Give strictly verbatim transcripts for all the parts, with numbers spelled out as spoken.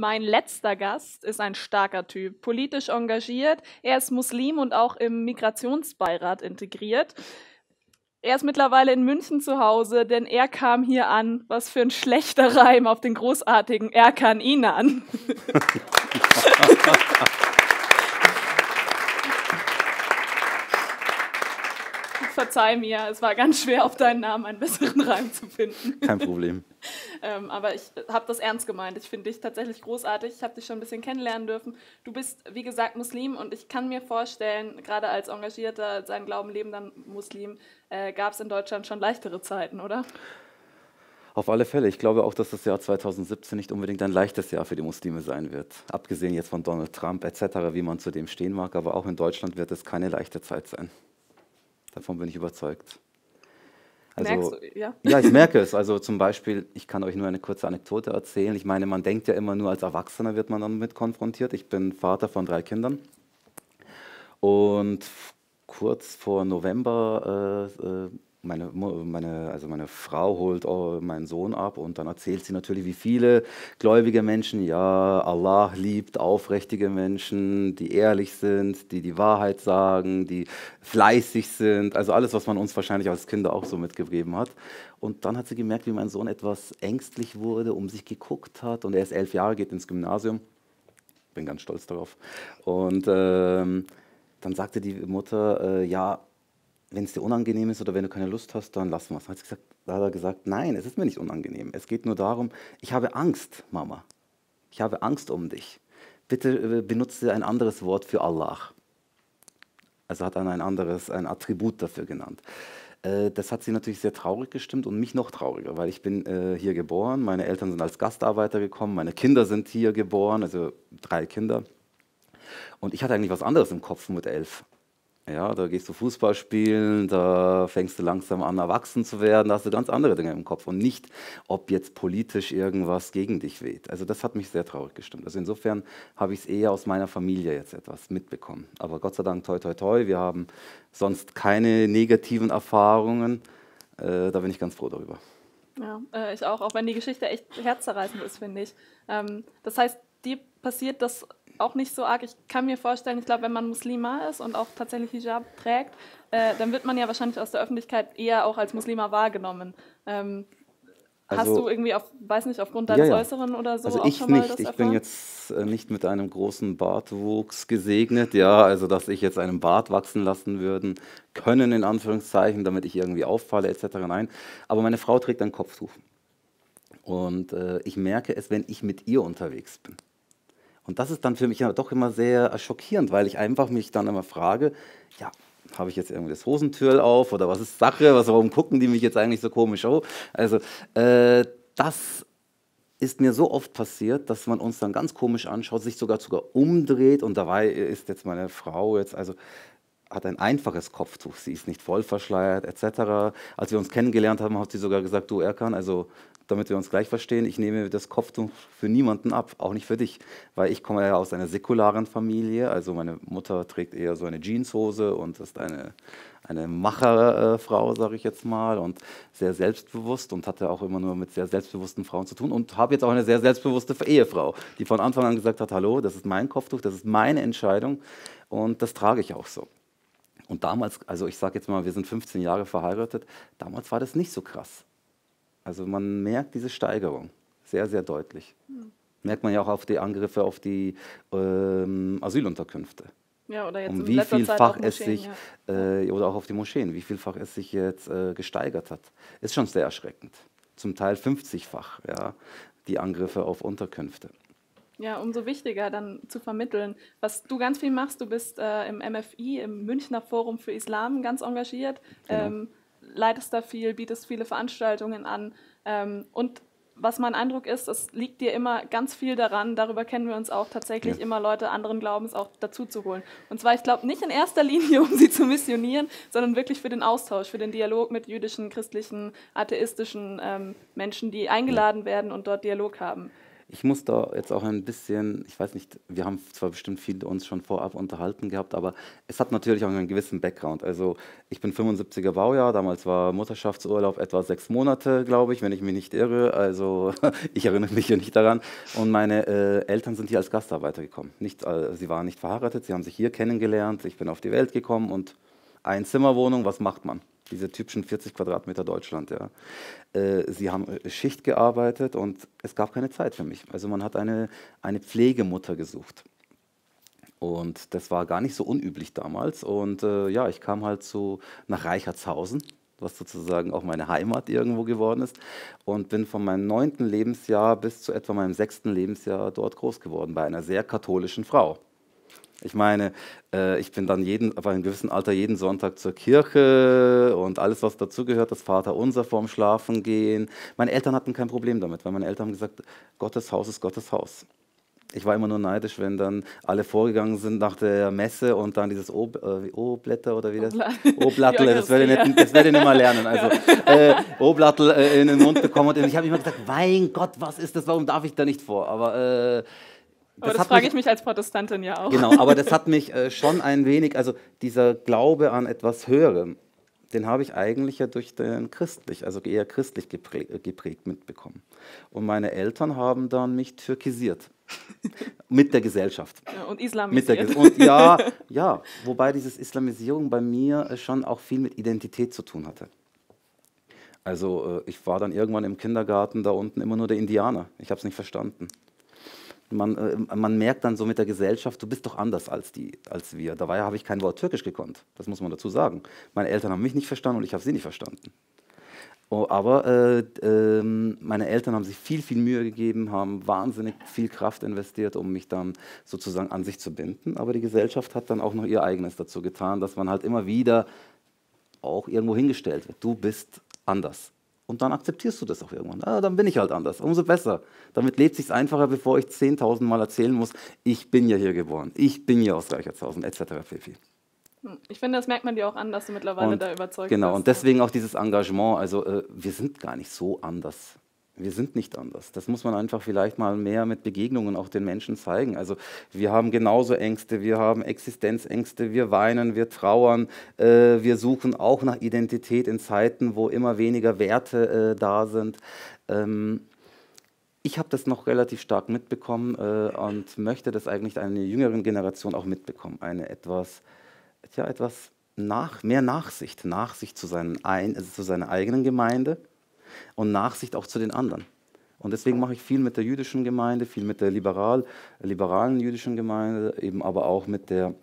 Mein letzter Gast ist ein starker Typ, politisch engagiert. Er ist Muslim und auch im Migrationsbeirat integriert. Er ist mittlerweile in München zu Hause, denn er kam hier an. Was für ein schlechter Reim auf den großartigen Erkan Inan. Verzeih mir, es war ganz schwer, auf deinen Namen einen besseren Reim zu finden. Kein Problem. ähm, aber ich habe das ernst gemeint. Ich finde dich tatsächlich großartig. Ich habe dich schon ein bisschen kennenlernen dürfen. Du bist, wie gesagt, Muslim und ich kann mir vorstellen, gerade als engagierter, seinen Glauben lebender Muslim, äh, gab es in Deutschland schon leichtere Zeiten, oder? Auf alle Fälle. Ich glaube auch, dass das Jahr zweitausendsiebzehn nicht unbedingt ein leichtes Jahr für die Muslime sein wird. Abgesehen jetzt von Donald Trump et cetera, wie man zu dem stehen mag, aber auch in Deutschland wird es keine leichte Zeit sein. Davon bin ich überzeugt. Also, merkst du, ja? Ja, ich merke es. Also zum Beispiel, ich kann euch nur eine kurze Anekdote erzählen. Ich meine, man denkt ja immer nur, als Erwachsener wird man damit konfrontiert. Ich bin Vater von drei Kindern. Und kurz vor November, äh, meine, meine, also meine Frau holt meinen Sohn ab und dann erzählt sie natürlich, wie viele gläubige Menschen, ja, Allah liebt aufrichtige Menschen, die ehrlich sind, die die Wahrheit sagen, die fleißig sind, also alles, was man uns wahrscheinlich als Kinder auch so mitgegeben hat. Und dann hat sie gemerkt, wie mein Sohn etwas ängstlich wurde, um sich geguckt hat und er ist elf Jahre, geht ins Gymnasium. Bin ganz stolz darauf. Und ähm, dann sagte die Mutter, äh, ja, wenn es dir unangenehm ist oder wenn du keine Lust hast, dann lassen wir es. Dann hat sie gesagt, da hat er gesagt, nein, es ist mir nicht unangenehm. Es geht nur darum, ich habe Angst, Mama. Ich habe Angst um dich. Bitte benutze ein anderes Wort für Allah. Also hat er ein anderes, ein Attribut dafür genannt. Das hat sie natürlich sehr traurig gestimmt und mich noch trauriger, weil ich bin äh, hier geboren, meine Eltern sind als Gastarbeiter gekommen, meine Kinder sind hier geboren, also drei Kinder. Und ich hatte eigentlich was anderes im Kopf mit elf. Ja, da gehst du Fußball spielen, da fängst du langsam an, erwachsen zu werden, da hast du ganz andere Dinge im Kopf und nicht, ob jetzt politisch irgendwas gegen dich weht. Also das hat mich sehr traurig gestimmt. Also insofern habe ich es eher aus meiner Familie jetzt etwas mitbekommen. Aber Gott sei Dank, toi, toi, toi, wir haben sonst keine negativen Erfahrungen. Äh, da bin ich ganz froh darüber. Ja, äh, ich auch, auch wenn die Geschichte echt herzzerreißend ist, finde ich. Ähm, das heißt, dir passiert das auch nicht so arg. Ich kann mir vorstellen, ich glaube, wenn man Muslima ist und auch tatsächlich Hijab trägt, äh, dann wird man ja wahrscheinlich aus der Öffentlichkeit eher auch als Muslima wahrgenommen. Ähm, also, hast du irgendwie, auf, weiß nicht, aufgrund deines ja, ja. Äußeren oder so also auch ich schon mal nicht. Das erfahren? Ich bin jetzt äh, nicht mit einem großen Bartwuchs gesegnet, ja, also dass ich jetzt einen Bart wachsen lassen würden können, in Anführungszeichen, damit ich irgendwie auffalle et cetera. Nein, aber meine Frau trägt ein Kopftuch. Und äh, ich merke es, wenn ich mit ihr unterwegs bin. Und das ist dann für mich ja doch immer sehr schockierend, weil ich einfach mich dann immer frage, ja, habe ich jetzt irgendwie das Hosentürl auf oder was ist Sache, was, warum gucken die mich jetzt eigentlich so komisch an? Also äh, das ist mir so oft passiert, dass man uns dann ganz komisch anschaut, sich sogar sogar umdreht und dabei ist jetzt meine Frau jetzt, also hat ein einfaches Kopftuch, sie ist nicht voll verschleiert et cetera. Als wir uns kennengelernt haben, hat sie sogar gesagt, du Erkan, also damit wir uns gleich verstehen, ich nehme das Kopftuch für niemanden ab, auch nicht für dich, weil ich komme ja aus einer säkularen Familie, also meine Mutter trägt eher so eine Jeanshose und ist eine, eine Macherfrau, sage ich jetzt mal, und sehr selbstbewusst und hatte auch immer nur mit sehr selbstbewussten Frauen zu tun und habe jetzt auch eine sehr selbstbewusste Ehefrau, die von Anfang an gesagt hat, hallo, das ist mein Kopftuch, das ist meine Entscheidung und das trage ich auch so. Und damals, also ich sage jetzt mal, wir sind fünfzehn Jahre verheiratet, damals war das nicht so krass. Also man merkt diese Steigerung sehr, sehr deutlich. Mhm. Merkt man ja auch auf die Angriffe auf die ähm, Asylunterkünfte. Ja, oder jetzt um in wie vielfach Zeit es Moscheen, sich, ja. äh, oder auch auf die Moscheen, wie vielfach es sich jetzt äh, gesteigert hat. Ist schon sehr erschreckend. Zum Teil fünfzigfach, ja, die Angriffe auf Unterkünfte. Ja, umso wichtiger dann zu vermitteln. Was du ganz viel machst, du bist äh, im M F I, im Münchner Forum für Islam, ganz engagiert. Genau. Ähm, leitest da viel, bietest viele Veranstaltungen an ähm, und was mein Eindruck ist, es liegt dir immer ganz viel daran, darüber kennen wir uns auch tatsächlich ja. immer Leute anderen Glaubens auch dazu zu holen. Und zwar, ich glaube, nicht in erster Linie, um sie zu missionieren, sondern wirklich für den Austausch, für den Dialog mit jüdischen, christlichen, atheistischen ähm, Menschen, die eingeladen werden und dort Dialog haben. Ich muss da jetzt auch ein bisschen, ich weiß nicht, wir haben zwar bestimmt viel uns schon vorab unterhalten gehabt, aber es hat natürlich auch einen gewissen Background. Also ich bin fünfundsiebziger Baujahr, damals war Mutterschaftsurlaub etwa sechs Monate, glaube ich, wenn ich mich nicht irre. Also ich erinnere mich hier nicht daran. Und meine äh, Eltern sind hier als Gastarbeiter gekommen. Nicht, äh, sie waren nicht verheiratet, sie haben sich hier kennengelernt, ich bin auf die Welt gekommen und eine Zimmerwohnung, was macht man? Diese typischen vierzig Quadratmeter Deutschland, ja. Äh, sie haben Schicht gearbeitet und es gab keine Zeit für mich. Also man hat eine, eine Pflegemutter gesucht. Und das war gar nicht so unüblich damals. Und äh, ja, ich kam halt zu, nach Reichertshausen, was sozusagen auch meine Heimat irgendwo geworden ist. Und bin von meinem neunten Lebensjahr bis zu etwa meinem sechsten Lebensjahr dort groß geworden, bei einer sehr katholischen Frau. Ich meine, äh, ich bin dann jeden, ab einem gewissen Alter jeden Sonntag zur Kirche und alles, was dazugehört, das Vaterunser vorm Schlafengehen. Meine Eltern hatten kein Problem damit, weil meine Eltern haben gesagt, Gottes Haus ist Gottes Haus. Ich war immer nur neidisch, wenn dann alle vorgegangen sind nach der Messe und dann dieses O-Blätter oder wie das? O-Blättle, das werde ich nicht, werd ich nicht mal lernen. Also, äh, O-Blättle äh, in den Mund bekommen. Und ich habe immer gesagt, mein Gott, was ist das? Warum darf ich da nicht vor? Aber äh, Das aber das frage ich mich als Protestantin ja auch. Genau, aber das hat mich äh, schon ein wenig, also dieser Glaube an etwas Höherem, den habe ich eigentlich ja durch den christlich, also eher christlich geprägt, geprägt mitbekommen. Und meine Eltern haben dann mich türkisiert. Mit der Gesellschaft. Ja, und islamisiert. Mit der Ge und ja, ja, wobei dieses Islamisierung bei mir schon auch viel mit Identität zu tun hatte. Also ich war dann irgendwann im Kindergarten da unten immer nur der Indianer. Ich habe es nicht verstanden. Man, man merkt dann so mit der Gesellschaft, du bist doch anders als, die, als wir. Dabei habe ich kein Wort Türkisch gekonnt, das muss man dazu sagen. Meine Eltern haben mich nicht verstanden und ich habe sie nicht verstanden. Oh, aber äh, äh, meine Eltern haben sich viel, viel Mühe gegeben, haben wahnsinnig viel Kraft investiert, um mich dann sozusagen an sich zu binden. Aber die Gesellschaft hat dann auch noch ihr Eigenes dazu getan, dass man halt immer wieder auch irgendwo hingestellt wird. Du bist anders. Und dann akzeptierst du das auch irgendwann. Ah, dann bin ich halt anders, umso besser. Damit lebt es sich einfacher, bevor ich zehntausend Mal erzählen muss, ich bin ja hier geboren, ich bin ja aus Reichertshausen, et cetera. Ich finde, das merkt man dir auch an, dass du mittlerweile und, da überzeugt genau, bist. Genau, und deswegen auch dieses Engagement. Also äh, wir sind gar nicht so anders. Wir sind nicht anders. Das muss man einfach vielleicht mal mehr mit Begegnungen auch den Menschen zeigen. Also wir haben genauso Ängste, wir haben Existenzängste, wir weinen, wir trauern, äh, wir suchen auch nach Identität in Zeiten, wo immer weniger Werte äh, da sind. Ähm, ich habe das noch relativ stark mitbekommen äh, und möchte das eigentlich einer jüngeren Generation auch mitbekommen. Eine etwas, ja, etwas nach, mehr Nachsicht, Nachsicht zu, seinen ein, also zu seiner eigenen Gemeinde. Und Nachsicht auch zu den anderen. Und deswegen mache ich viel mit der jüdischen Gemeinde, viel mit der liberal, liberalen jüdischen Gemeinde, eben aber auch mit der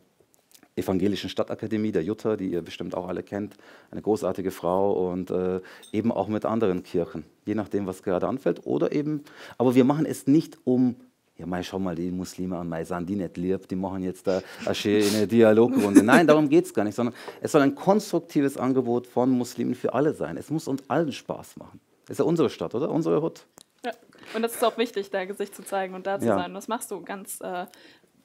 Evangelischen Stadtakademie, der Jutta, die ihr bestimmt auch alle kennt, eine großartige Frau und äh, eben auch mit anderen Kirchen, je nachdem, was gerade anfällt. Oder eben, aber wir machen es nicht um, ja, mei, schau mal die Muslime an, mei, sind die nicht lieb, die machen jetzt da eine schöne Dialogrunde. Nein, darum geht es gar nicht, sondern es soll ein konstruktives Angebot von Muslimen für alle sein. Es muss uns allen Spaß machen. Ist ja unsere Stadt, oder? Unsere Hut. Ja. Und das ist auch wichtig, da Gesicht zu zeigen und da zu ja. sein. Das machst du ganz. Äh,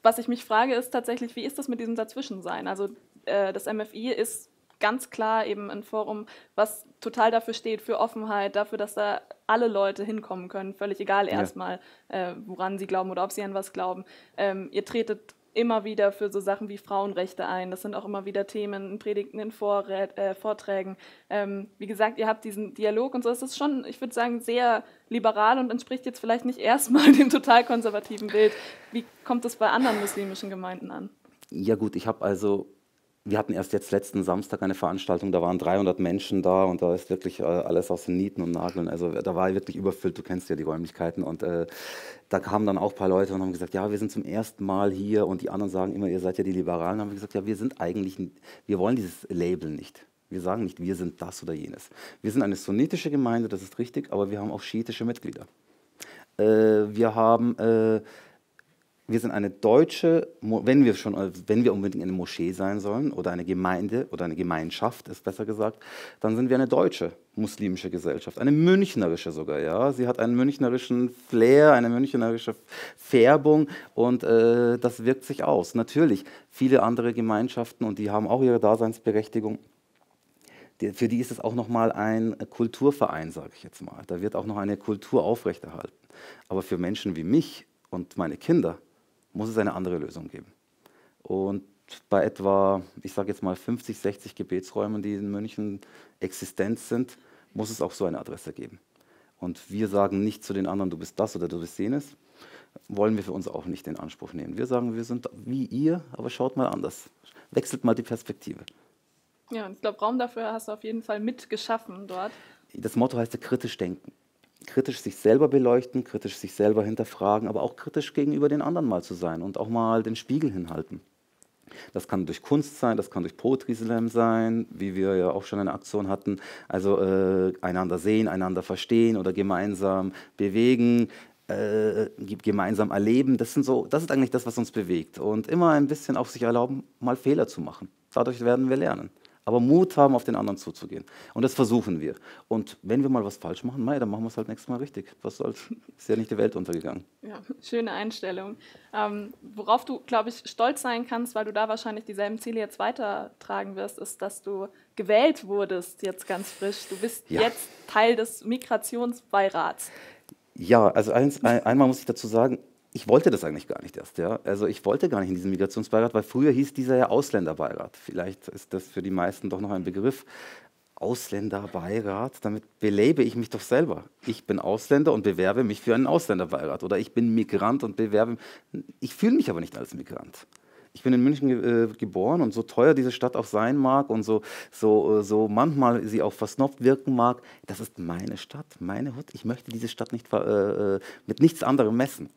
was ich mich frage, ist tatsächlich, wie ist das mit diesem Dazwischensein? Also äh, das M F I ist ganz klar eben ein Forum, was total dafür steht, für Offenheit, dafür, dass da alle Leute hinkommen können, völlig egal ja. erstmal, äh, woran sie glauben oder ob sie an was glauben. Ähm, ihr tretet immer wieder für so Sachen wie Frauenrechte ein. Das sind auch immer wieder Themen in Predigten, in Vorrät, äh, Vorträgen. Ähm, wie gesagt, ihr habt diesen Dialog und so. Es ist schon, ich würde sagen, sehr liberal und entspricht jetzt vielleicht nicht erstmal dem total konservativen Bild. Wie kommt das bei anderen muslimischen Gemeinden an? Ja gut, ich habe also... Wir hatten erst jetzt letzten Samstag eine Veranstaltung, da waren dreihundert Menschen da und da ist wirklich äh, alles aus den Nieten und Nageln, also da war wirklich überfüllt, du kennst ja die Räumlichkeiten und äh, da kamen dann auch ein paar Leute und haben gesagt, ja, wir sind zum ersten Mal hier und die anderen sagen immer, ihr seid ja die Liberalen, haben wir gesagt, ja, wir sind eigentlich, wir wollen dieses Label nicht. Wir sagen nicht, wir sind das oder jenes. Wir sind eine sunnitische Gemeinde, das ist richtig, aber wir haben auch schiitische Mitglieder. Äh, wir haben... Äh, Wir sind eine deutsche, wenn wir, schon, wenn wir unbedingt eine Moschee sein sollen oder eine Gemeinde oder eine Gemeinschaft, ist besser gesagt, dann sind wir eine deutsche muslimische Gesellschaft, eine münchnerische sogar. Ja? Sie hat einen münchnerischen Flair, eine münchnerische Färbung und äh, das wirkt sich aus. Natürlich, viele andere Gemeinschaften und die haben auch ihre Daseinsberechtigung. für die ist es auch nochmal ein Kulturverein, sage ich jetzt mal. Da wird auch noch eine Kultur aufrechterhalten. Aber für Menschen wie mich und meine Kinder muss es eine andere Lösung geben. Und bei etwa, ich sage jetzt mal, fünfzig, sechzig Gebetsräumen, die in München existent sind, muss es auch so eine Adresse geben. Und wir sagen nicht zu den anderen, du bist das oder du bist jenes, wollen wir für uns auch nicht in Anspruch nehmen. Wir sagen, wir sind wie ihr, aber schaut mal anders. Wechselt mal die Perspektive. Ja, und ich glaube, Raum dafür hast du auf jeden Fall mitgeschaffen dort. Das Motto heißt ja kritisch denken. Kritisch sich selber beleuchten, kritisch sich selber hinterfragen, aber auch kritisch gegenüber den anderen mal zu sein und auch mal den Spiegel hinhalten. Das kann durch Kunst sein, das kann durch Poetry Slam sein, wie wir ja auch schon eine Aktion hatten. Also äh, einander sehen, einander verstehen oder gemeinsam bewegen, äh, gemeinsam erleben. Das sind so, das ist eigentlich das, was uns bewegt. Und immer ein bisschen auch sich erlauben, mal Fehler zu machen. Dadurch werden wir lernen. Aber Mut haben, auf den anderen zuzugehen. Und das versuchen wir. Und wenn wir mal was falsch machen, mei, dann machen wir es halt nächstes Mal richtig. Was soll's? Ist ja nicht die Welt untergegangen. Ja, schöne Einstellung. Ähm, worauf du, glaube ich, stolz sein kannst, weil du da wahrscheinlich dieselben Ziele jetzt weitertragen wirst, ist, dass du gewählt wurdest, jetzt ganz frisch. Du bist ja jetzt Teil des Migrationsbeirats. Ja, also eins, ein, einmal muss ich dazu sagen, ich wollte das eigentlich gar nicht erst, ja. Also ich wollte gar nicht in diesen Migrationsbeirat, weil früher hieß dieser ja Ausländerbeirat. Vielleicht ist das für die meisten doch noch ein Begriff. Ausländerbeirat, damit belebe ich mich doch selber. Ich bin Ausländer und bewerbe mich für einen Ausländerbeirat. Oder ich bin Migrant und bewerbe mich. Ich fühle mich aber nicht als Migrant. Ich bin in München ge äh, geboren und so teuer diese Stadt auch sein mag und so, so, so manchmal sie auch versnobbt wirken mag, das ist meine Stadt, meine Hut. Ich möchte diese Stadt nicht äh, mit nichts anderem messen.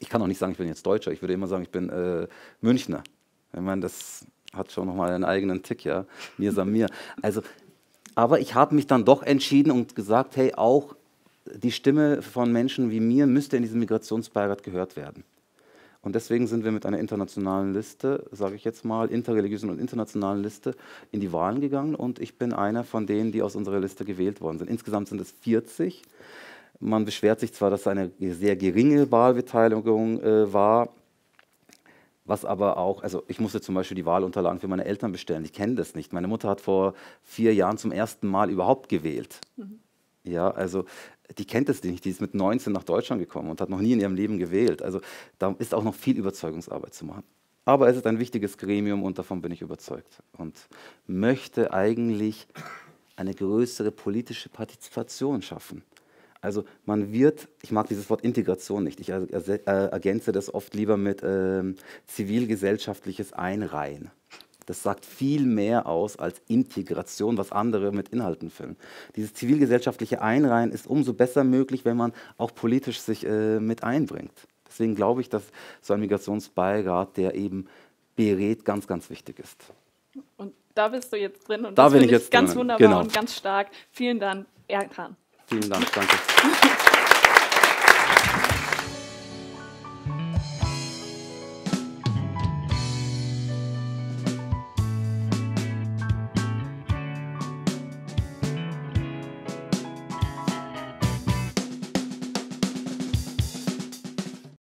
Ich kann auch nicht sagen, ich bin jetzt Deutscher, ich würde immer sagen, ich bin äh, Münchner. Ich meine, das hat schon nochmal einen eigenen Tick, ja. Mir san mir. Also, aber ich habe mich dann doch entschieden und gesagt, hey, auch die Stimme von Menschen wie mir müsste in diesem Migrationsbeirat gehört werden. Und deswegen sind wir mit einer internationalen Liste, sage ich jetzt mal, interreligiösen und internationalen Liste in die Wahlen gegangen und ich bin einer von denen, die aus unserer Liste gewählt worden sind. Insgesamt sind es vierzig. Man beschwert sich zwar, dass eine sehr geringe Wahlbeteiligung äh, war, was aber auch, also ich musste zum Beispiel die Wahlunterlagen für meine Eltern bestellen, ich kenne das nicht. Meine Mutter hat vor vier Jahren zum ersten Mal überhaupt gewählt. Mhm. Ja, also die kennt das nicht, die ist mit neunzehn nach Deutschland gekommen und hat noch nie in ihrem Leben gewählt. Also da ist auch noch viel Überzeugungsarbeit zu machen. Aber es ist ein wichtiges Gremium und davon bin ich überzeugt und möchte eigentlich eine größere politische Partizipation schaffen. Also man wird, ich mag dieses Wort Integration nicht, ich ergänze das oft lieber mit ähm, zivilgesellschaftliches Einreihen. Das sagt viel mehr aus als Integration, was andere mit Inhalten füllen. Dieses zivilgesellschaftliche Einreihen ist umso besser möglich, wenn man auch politisch sich äh, mit einbringt. Deswegen glaube ich, dass so ein Migrationsbeirat, der eben berät, ganz, ganz wichtig ist. Und da bist du jetzt drin und da das bin ich jetzt ganz drin. Wunderbar genau. Und ganz stark. Vielen Dank, Erkan. Vielen Dank, danke.